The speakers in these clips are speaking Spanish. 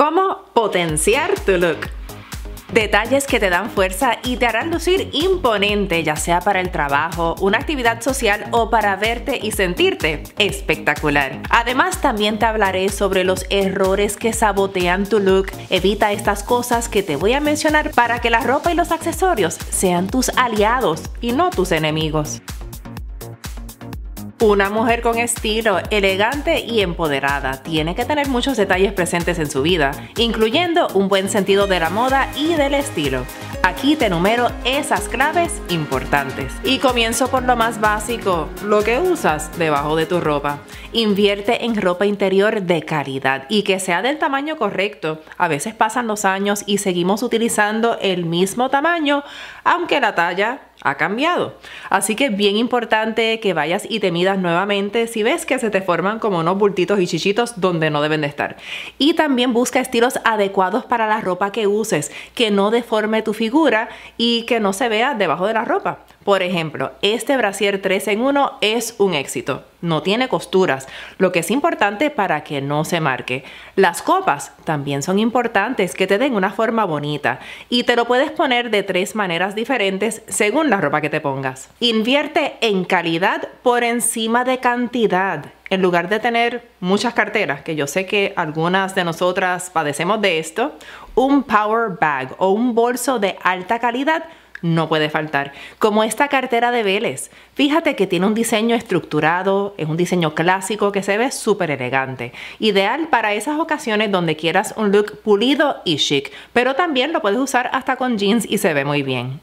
cómo potenciar tu look. Detalles que te dan fuerza y te harán lucir imponente, ya sea para el trabajo, una actividad social o para verte y sentirte espectacular. Además, también te hablaré sobre los errores que sabotean tu look. Evita estas cosas que te voy a mencionar para que la ropa y los accesorios sean tus aliados y no tus enemigos. Una mujer con estilo, elegante y empoderada tiene que tener muchos detalles presentes en su vida, incluyendo un buen sentido de la moda y del estilo. Aquí te enumero esas claves importantes. Y comienzo por lo más básico, lo que usas debajo de tu ropa. Invierte en ropa interior de calidad y que sea del tamaño correcto. A veces pasan los años y seguimos utilizando el mismo tamaño, aunque la talla ha cambiado. Así que es bien importante que vayas y te midas nuevamente si ves que se te forman como unos bultitos y chichitos donde no deben de estar. Y también busca estilos adecuados para la ropa que uses, que no deforme tu figura y que no se vea debajo de la ropa. Por ejemplo, este brasier 3 en 1 es un éxito. No tiene costuras, lo que es importante para que no se marque. Las copas también son importantes, que te den una forma bonita y te lo puedes poner de 3 maneras diferentes según la ropa que te pongas. Invierte en calidad por encima de cantidad. En lugar de tener muchas carteras, que yo sé que algunas de nosotras padecemos de esto, un power bag o un bolso de alta calidad no puede faltar, como esta cartera de Vélez. Fíjate que tiene un diseño estructurado, es un diseño clásico que se ve súper elegante. Ideal para esas ocasiones donde quieras un look pulido y chic, pero también lo puedes usar hasta con jeans y se ve muy bien.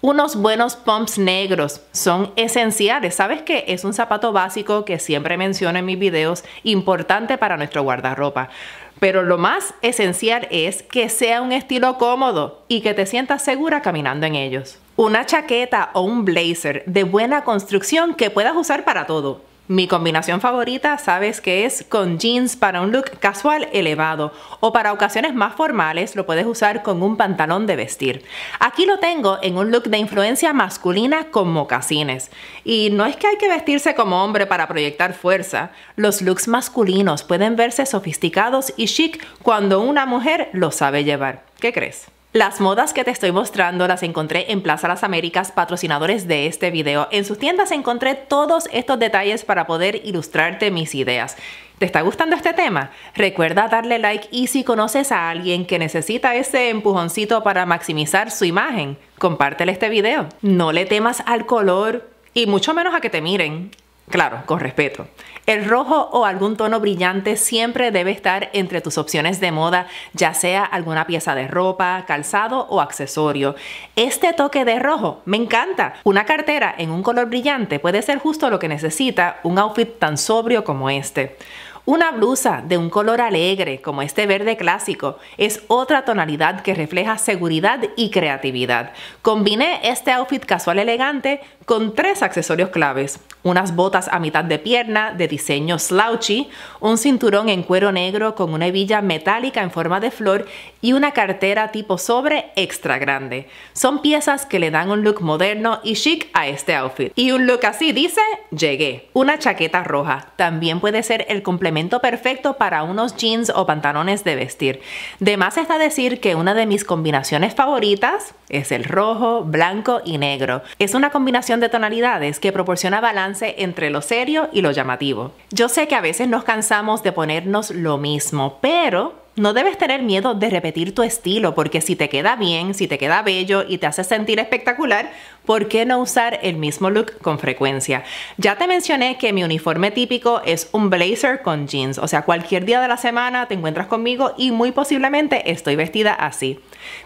Unos buenos pumps negros son esenciales. ¿Sabes qué? Es un zapato básico que siempre menciono en mis videos, importante para nuestro guardarropa. Pero lo más esencial es que sea un estilo cómodo y que te sientas segura caminando en ellos. Una chaqueta o un blazer de buena construcción que puedas usar para todo. Mi combinación favorita, sabes que es con jeans para un look casual elevado, o para ocasiones más formales lo puedes usar con un pantalón de vestir. Aquí lo tengo en un look de influencia masculina con mocasines. Y no es que hay que vestirse como hombre para proyectar fuerza. Los looks masculinos pueden verse sofisticados y chic cuando una mujer los sabe llevar. ¿Qué crees? Las modas que te estoy mostrando las encontré en Plaza Las Américas, patrocinadores de este video. En sus tiendas encontré todos estos detalles para poder ilustrarte mis ideas. ¿Te está gustando este tema? Recuerda darle like y si conoces a alguien que necesita ese empujoncito para maximizar su imagen, compártele este video. No le temas al color y mucho menos a que te miren. Claro, con respeto. El rojo o algún tono brillante siempre debe estar entre tus opciones de moda, ya sea alguna pieza de ropa, calzado o accesorio. Este toque de rojo me encanta. Una cartera en un color brillante puede ser justo lo que necesita un outfit tan sobrio como este. Una blusa de un color alegre, como este verde clásico, es otra tonalidad que refleja seguridad y creatividad. Combiné este outfit casual elegante con 3 accesorios claves. Unas botas a mitad de pierna de diseño slouchy, un cinturón en cuero negro con una hebilla metálica en forma de flor y una cartera tipo sobre extra grande. Son piezas que le dan un look moderno y chic a este outfit. Y un look así dice, llegué. Una chaqueta roja también puede ser el complemento perfecto para unos jeans o pantalones de vestir. De más está decir que una de mis combinaciones favoritas es el rojo, blanco y negro. Es una combinación de tonalidades que proporciona balance entre lo serio y lo llamativo. Yo sé que a veces nos cansamos de ponernos lo mismo, pero no debes tener miedo de repetir tu estilo, porque si te queda bien, si te queda bello y te hace sentir espectacular, ¿por qué no usar el mismo look con frecuencia? Ya te mencioné que mi uniforme típico es un blazer con jeans, o sea, cualquier día de la semana te encuentras conmigo y muy posiblemente estoy vestida así.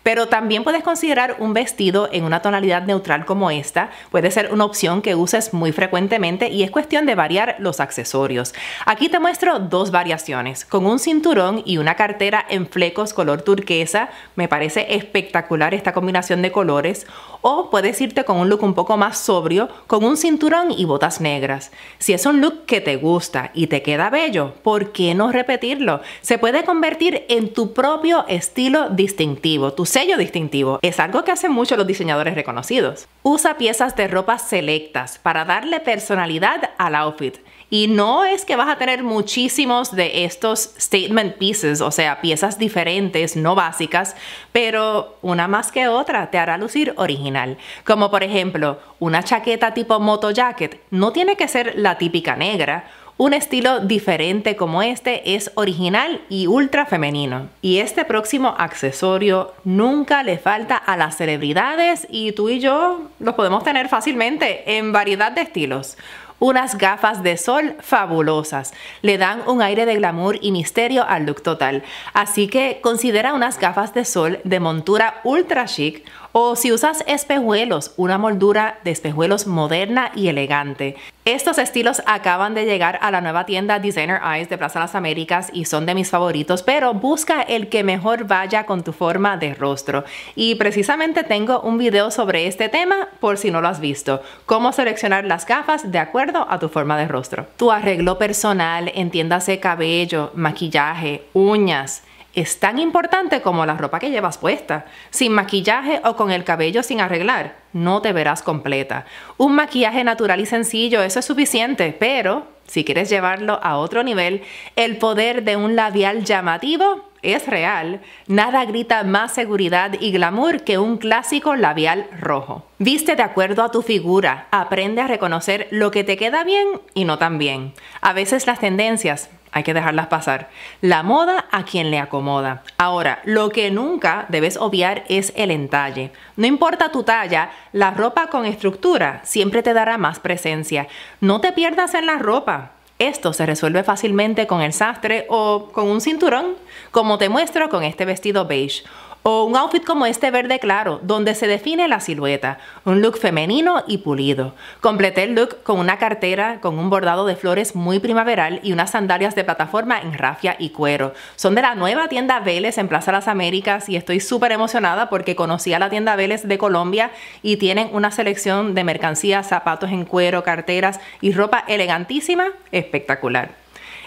Pero también puedes considerar un vestido en una tonalidad neutral como esta, puede ser una opción que uses muy frecuentemente y es cuestión de variar los accesorios. Aquí te muestro 2 variaciones, con un cinturón y una cartera en flecos color turquesa. Me parece espectacular esta combinación de colores. O puedes irte con un look un poco más sobrio, con un cinturón y botas negras. Si es un look que te gusta y te queda bello, ¿por qué no repetirlo? Se puede convertir en tu propio estilo distintivo, tu sello distintivo. Es algo que hacen mucho los diseñadores reconocidos. Usa piezas de ropa selectas para darle personalidad al outfit. Y no es que vas a tener muchísimos de estos statement pieces, o sea, piezas diferentes, no básicas, pero una más que otra te hará lucir original. Como por ejemplo, una chaqueta tipo moto jacket no tiene que ser la típica negra. Un estilo diferente como este es original y ultra femenino. Y este próximo accesorio nunca le falta a las celebridades y tú y yo los podemos tener fácilmente en variedad de estilos. Unas gafas de sol fabulosas. Le dan un aire de glamour y misterio al look total. Así que considera unas gafas de sol de montura ultra chic, o si usas espejuelos, una moldura de espejuelos moderna y elegante. Estos estilos acaban de llegar a la nueva tienda Designer Eyes de Plaza Las Américas y son de mis favoritos, pero busca el que mejor vaya con tu forma de rostro. Y precisamente tengo un video sobre este tema por si no lo has visto. Cómo seleccionar las gafas de acuerdo a tu forma de rostro. Tu arreglo personal, entiéndase cabello, maquillaje, uñas, es tan importante como la ropa que llevas puesta. Sin maquillaje o con el cabello sin arreglar, no te verás completa. Un maquillaje natural y sencillo, eso es suficiente, pero si quieres llevarlo a otro nivel, el poder de un labial llamativo es real. Nada grita más seguridad y glamour que un clásico labial rojo. Viste de acuerdo a tu figura, aprende a reconocer lo que te queda bien y no tan bien. A veces las tendencias hay que dejarlas pasar. La moda a quien le acomoda. Ahora, lo que nunca debes obviar es el entalle. No importa tu talla, la ropa con estructura siempre te dará más presencia. No te pierdas en la ropa. Esto se resuelve fácilmente con el sastre o con un cinturón, como te muestro con este vestido beige. O un outfit como este verde claro, donde se define la silueta. Un look femenino y pulido. Completé el look con una cartera con un bordado de flores muy primaveral y unas sandalias de plataforma en rafia y cuero. Son de la nueva tienda Vélez en Plaza Las Américas y estoy súper emocionada porque conocí a la tienda Vélez de Colombia y tienen una selección de mercancías, zapatos en cuero, carteras y ropa elegantísima, espectacular.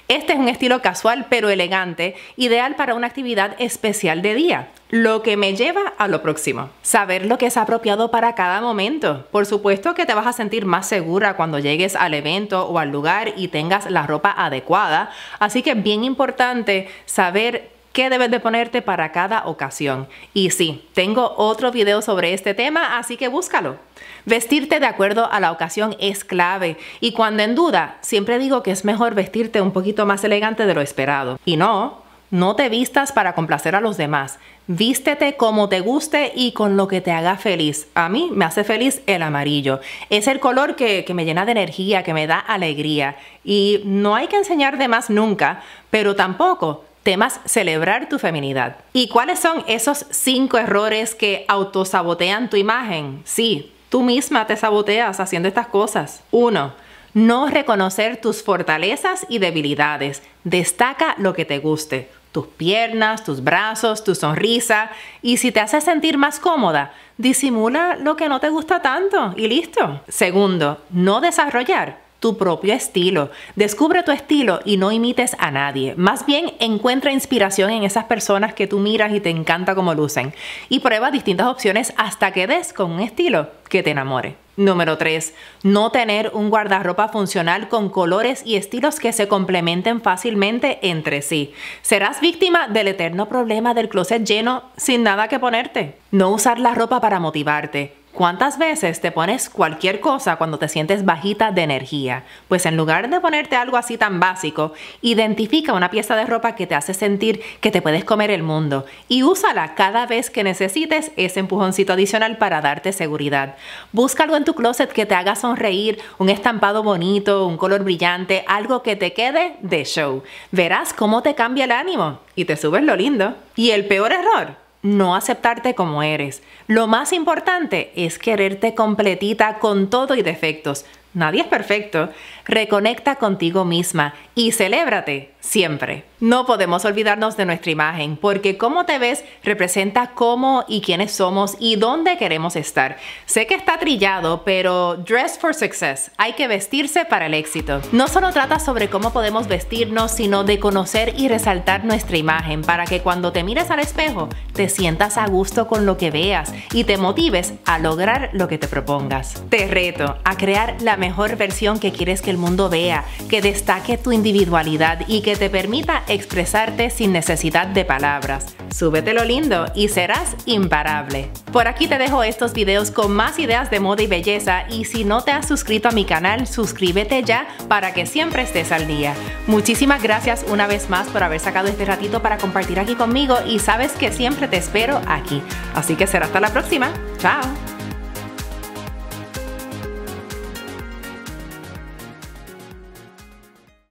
Este es un estilo casual pero elegante, ideal para una actividad especial de día. Lo que me lleva a lo próximo. Saber lo que es apropiado para cada momento. Por supuesto que te vas a sentir más segura cuando llegues al evento o al lugar y tengas la ropa adecuada. Así que es bien importante saber qué debes de ponerte para cada ocasión. Y sí, tengo otro video sobre este tema, así que búscalo. Vestirte de acuerdo a la ocasión es clave y cuando en duda, siempre digo que es mejor vestirte un poquito más elegante de lo esperado. Y no te vistas para complacer a los demás. Vístete como te guste y con lo que te haga feliz. A mí me hace feliz el amarillo. Es el color que me llena de energía, que me da alegría. Y no hay que enseñar de más nunca, pero tampoco temas celebrar tu feminidad. ¿Y cuáles son esos 5 errores que autosabotean tu imagen? Sí, tú misma te saboteas haciendo estas cosas. 1. No reconocer tus fortalezas y debilidades. Destaca lo que te guste. Tus piernas, tus brazos, tu sonrisa. Y si te hace sentir más cómoda, disimula lo que no te gusta tanto y listo. 2. No desarrollar tu propio estilo. Descubre tu estilo y no imites a nadie. Más bien, encuentra inspiración en esas personas que tú miras y te encanta cómo lucen. Y prueba distintas opciones hasta que des con un estilo que te enamore. 3. No tener un guardarropa funcional con colores y estilos que se complementen fácilmente entre sí. Serás víctima del eterno problema del closet lleno sin nada que ponerte. No usar la ropa para motivarte. ¿Cuántas veces te pones cualquier cosa cuando te sientes bajita de energía? Pues en lugar de ponerte algo así tan básico, identifica una pieza de ropa que te hace sentir que te puedes comer el mundo y úsala cada vez que necesites ese empujoncito adicional para darte seguridad. Busca algo en tu closet que te haga sonreír, un estampado bonito, un color brillante, algo que te quede de show. Verás cómo te cambia el ánimo y te subes lo lindo. Y el peor error, no aceptarte como eres. Lo más importante es quererte completita con todo y defectos. Nadie es perfecto. Reconecta contigo misma y celébrate siempre. No podemos olvidarnos de nuestra imagen, porque cómo te ves representa cómo y quiénes somos y dónde queremos estar. Sé que está trillado, pero dress for success. Hay que vestirse para el éxito. No solo trata sobre cómo podemos vestirnos, sino de conocer y resaltar nuestra imagen para que cuando te mires al espejo, te sientas a gusto con lo que veas y te motives a lograr lo que te propongas. Te reto a crear la mejor versión que quieres que el mundo vea, que destaque tu individualidad y que te permita expresarte sin necesidad de palabras. Súbete lo lindo y serás imparable. Por aquí te dejo estos videos con más ideas de moda y belleza, y si no te has suscrito a mi canal, suscríbete ya para que siempre estés al día. Muchísimas gracias una vez más por haber sacado este ratito para compartir aquí conmigo, y sabes que siempre te espero aquí. Así que será hasta la próxima. ¡Chao!